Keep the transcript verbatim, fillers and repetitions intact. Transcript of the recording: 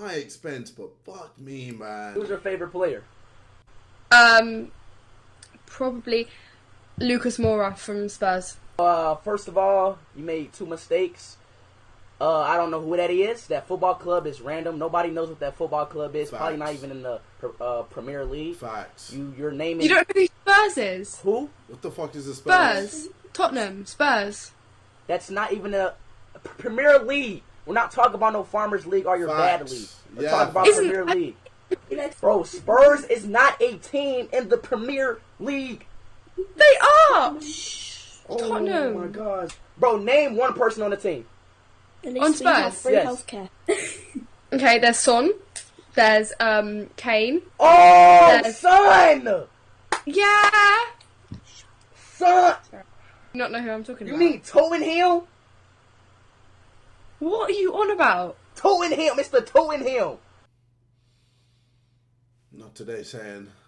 my expense, but fuck me, man. Who's your favorite player? Um, probably Lucas Moura from Spurs. Uh, first of all, you made two mistakes. Uh, I don't know who that is. That football club is random. Nobody knows what that football club is. Facts. Probably not even in the uh, Premier League. Facts. You, your name is... You don't know who Spurs is? Who? What the fuck is a Spurs? Spurs. Tottenham. Spurs. That's not even a, a Premier League. We're not talking about no Farmers League or your Facts. Bad league. We're yeah. talking about Isn't Premier I... League. Bro, Spurs is not a team in the Premier League. They are! Shh. Oh, Tottenham. My God. Bro, name one person on the team. On Spurs? Yes. Okay, there's Son. There's um Kane. Oh, there's... Son! Yeah! Son! Sorry. You not know who I'm talking you about. You mean Tottenham? What are you on about? Tottenham, Mister Tottenham! Not today, saying.